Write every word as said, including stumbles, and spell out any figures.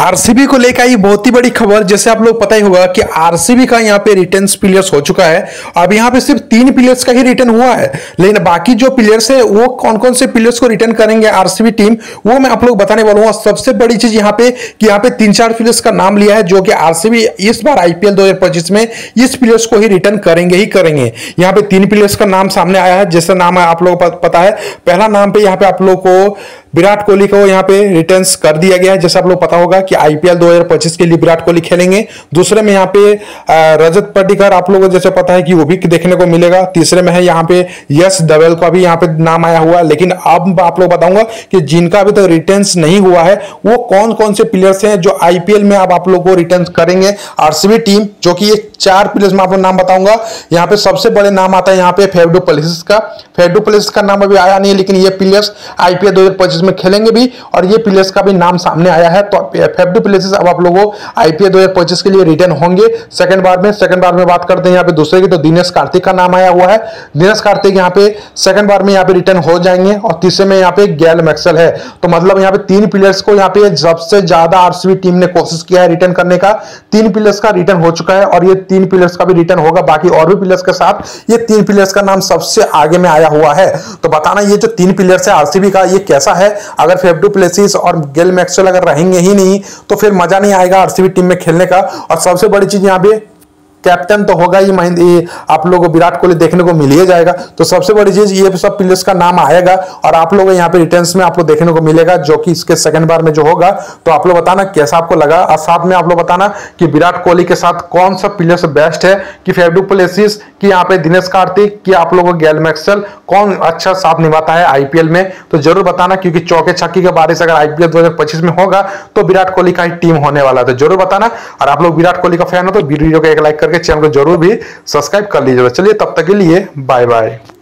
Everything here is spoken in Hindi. आरसीबी को लेकर आई बहुत ही बड़ी खबर। जैसे आप लोग पता ही होगा कि आरसीबी का यहाँ पे रिटर्न प्लेयर्स हो चुका है। अब यहाँ पे सिर्फ तीन प्लेयर्स का ही रिटर्न हुआ है, लेकिन बाकी जो प्लेयर्स है वो कौन कौन से प्लेयर्स को रिटर्न करेंगे आरसीबी टीम, वो मैं आप लोग बताने वाला हूँ। सबसे बड़ी चीज यहाँ पे कि यहाँ पे तीन चार प्लेयर्स का नाम लिया है जो कि आरसीबी इस बार आईपीएल दो हजार पच्चीस में इस प्लेयर्स को ही रिटर्न करेंगे ही करेंगे। यहाँ पे तीन प्लेयर्स का नाम सामने आया है, जैसे नाम आप लोगों को पता है। पहला नाम पे यहाँ पे आप लोग को विराट कोहली को यहाँ पे रिटर्न कर दिया गया है। जैसे आप लोग पता होगा कि आईपीएल दो हजार पच्चीस के लिए विराट कोहली खेलेंगे। दूसरे में यहाँ पे रजत पाटीदार आप लोगों को जैसे पता है कि वो भी देखने को मिलेगा। तीसरे में है यहाँ पे यश धवेल का भी यहाँ पे नाम आया हुआ है। लेकिन अब आप लोग बताऊंगा कि जिनका अभी तक रिटर्न नहीं हुआ है वो कौन कौन से प्लेयर्स हैं जो आईपीएल में अब आप लोग को रिटर्न करेंगे आरसीबी टीम, जो कि ये चार प्लेयर्स में आपको नाम बताऊंगा। यहाँ पे सबसे बड़े नाम आता है यहाँ पे फाफ डू प्लेसिस का। फाफ डू प्लेसिस का नाम अभी आया नहीं है, लेकिन ये प्लेयर्स आईपीएल दो हजार पच्चीस में खेलेंगे भी और ये प्लेयर्स का भी नाम सामने आया है। तो फाफ डू प्लेसिस अब आप लोगों आईपीएल दो हजार पच्चीस के लिए रिटर्न होंगे सेकंड बार में। सेकंड बार में बात करते हैं यहाँ पे दूसरे की, तो दिनेश कार्तिक का नाम आया हुआ है। दिनेश कार्तिक यहाँ पे सेकंड बार में यहाँ पे रिटर्न हो जाएंगे। और तीसरे में यहाँ पे ग्लेन मैक्सवेल है। तो मतलब यहाँ पे तीन प्लेयर्स को यहाँ पे सबसे ज्यादा आरसीबी टीम ने कोशिश किया है रिटर्न करने का। तीन प्लेयर्स का रिटर्न हो चुका है और ये तीन प्लेयर्स का भी रिटर्न होगा बाकी और भी प्लेयर्स के साथ। ये तीन प्लेयर्स का नाम सबसे आगे में आया हुआ है। तो बताना ये जो तीन प्लेयर्स है आरसीबी का ये कैसा है। अगर फाफ डू प्लेसिस और गेल मैक्सवेल अगर रहेंगे ही नहीं तो फिर मजा नहीं आएगा आरसीबी टीम में खेलने का। और सबसे बड़ी चीज यहाँ पे कैप्टन तो होगा ही महेंद्र, आप लोगों को विराट कोहली देखने को मिल ही जाएगा। तो सबसे बड़ी चीज ये सब प्लेयर्स का नाम आएगा और आप लोग यहाँ पे रिटर्न्स में आप लोग देखने को मिलेगा जो कि इसके सेकंड बार में जो होगा। तो आप लोग बताना कैसा आपको लगा और साथ में आप लोग बताना कि विराट कोहली के साथ कौन सा प्लेयर्स बेस्ट है, कि फाफ डू प्लेसिस की यहाँ पे दिनेश कार्तिक की आप लोगों को गेल मैक्सवेल कौन अच्छा साथ निभाता है आईपीएल में। तो जरूर बताना, क्योंकि चौके छक्के के बारिश अगर आईपीएल दो हजार पच्चीस में होगा तो विराट कोहली का ही टीम होने वाला है। तो जरूर बताना, और आप लोग विराट कोहली का फैन हो तो वीडियो को एक लाइक चैनल को जरूर भी सब्सक्राइब कर लीजिएगा। चलिए तब तक के लिए बाय बाय।